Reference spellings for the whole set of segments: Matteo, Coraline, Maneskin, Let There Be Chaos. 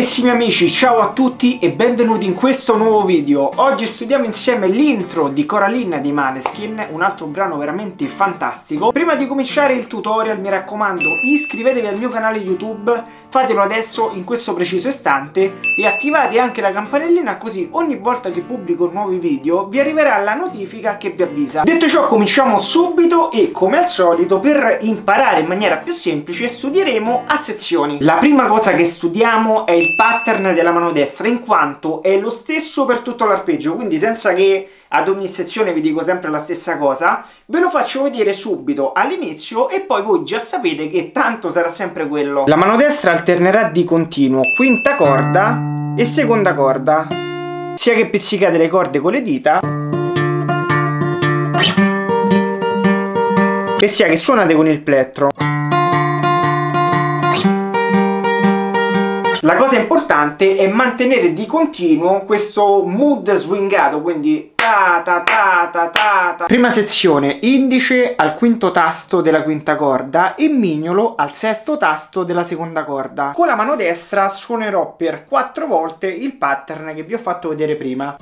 Carissimi amici, ciao a tutti e benvenuti in questo nuovo video. Oggi studiamo insieme l'intro di Coraline di Maneskin, un altro brano veramente fantastico. Prima di cominciare il tutorial, mi raccomando, iscrivetevi al mio canale YouTube, fatelo adesso in questo preciso istante e attivate anche la campanellina, così ogni volta che pubblico nuovi video vi arriverà la notifica che vi avvisa. Detto ciò, cominciamo subito e, come al solito, per imparare in maniera più semplice studieremo a sezioni. La prima cosa che studiamo è il pattern della mano destra, in quanto è lo stesso per tutto l'arpeggio, quindi senza che ad ogni sezione vi dico sempre la stessa cosa, ve lo faccio vedere subito all'inizio e poi voi già sapete che tanto sarà sempre quello. La mano destra alternerà di continuo quinta corda e seconda corda, sia che pizzicate le corde con le dita e sia che suonate con il plettro. La cosa importante è mantenere di continuo questo mood swingato, quindi ta ta ta ta ta ta. Prima sezione, indice al quinto tasto della quinta corda e mignolo al sesto tasto della seconda corda. Con la mano destra suonerò per 4 volte il pattern che vi ho fatto vedere prima.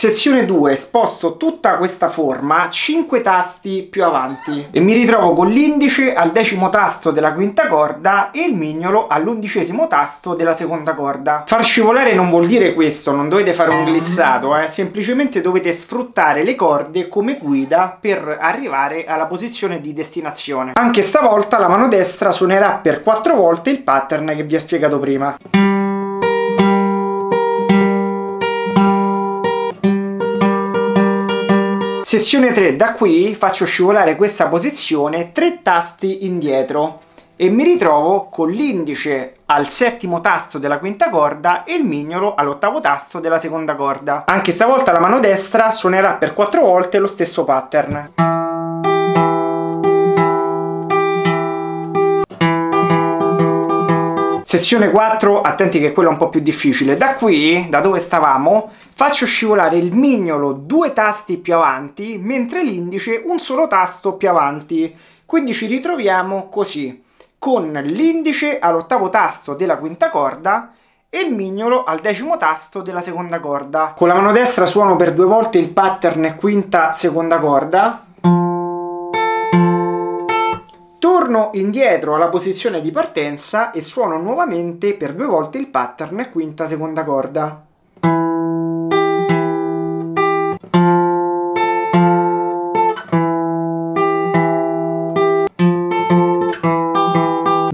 Sezione 2, sposto tutta questa forma 5 tasti più avanti e mi ritrovo con l'indice al decimo tasto della quinta corda e il mignolo all'undicesimo tasto della seconda corda. Far scivolare non vuol dire questo, non dovete fare un glissato, semplicemente dovete sfruttare le corde come guida per arrivare alla posizione di destinazione. Anche stavolta la mano destra suonerà per 4 volte il pattern che vi ho spiegato prima. Sezione 3, da qui faccio scivolare questa posizione 3 tasti indietro e mi ritrovo con l'indice al settimo tasto della quinta corda e il mignolo all'ottavo tasto della seconda corda. Anche stavolta la mano destra suonerà per 4 volte lo stesso pattern. Sezione 4, attenti che quella è un po' più difficile. Da qui, da dove stavamo, faccio scivolare il mignolo 2 tasti più avanti, mentre l'indice un solo tasto più avanti. Quindi ci ritroviamo così, con l'indice all'ottavo tasto della quinta corda e il mignolo al decimo tasto della seconda corda. Con la mano destra suono per 2 volte il pattern quinta seconda corda. Torno indietro alla posizione di partenza e suono nuovamente per 2 volte il pattern quinta seconda corda.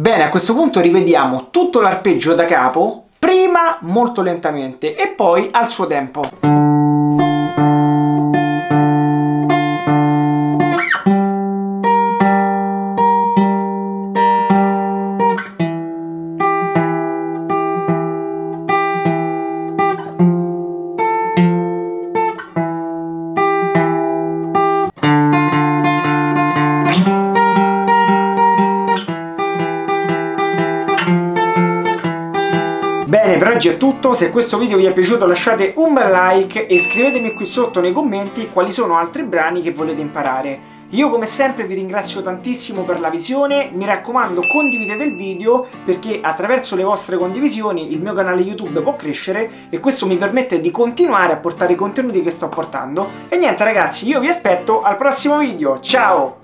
Bene, a questo punto rivediamo tutto l'arpeggio da capo, prima molto lentamente e poi al suo tempo. Bene, per oggi è tutto. Se questo video vi è piaciuto lasciate un bel like e scrivetemi qui sotto nei commenti quali sono altri brani che volete imparare. Io come sempre vi ringrazio tantissimo per la visione, mi raccomando condividete il video perché attraverso le vostre condivisioni il mio canale YouTube può crescere e questo mi permette di continuare a portare i contenuti che sto portando. E niente ragazzi, io vi aspetto al prossimo video, ciao!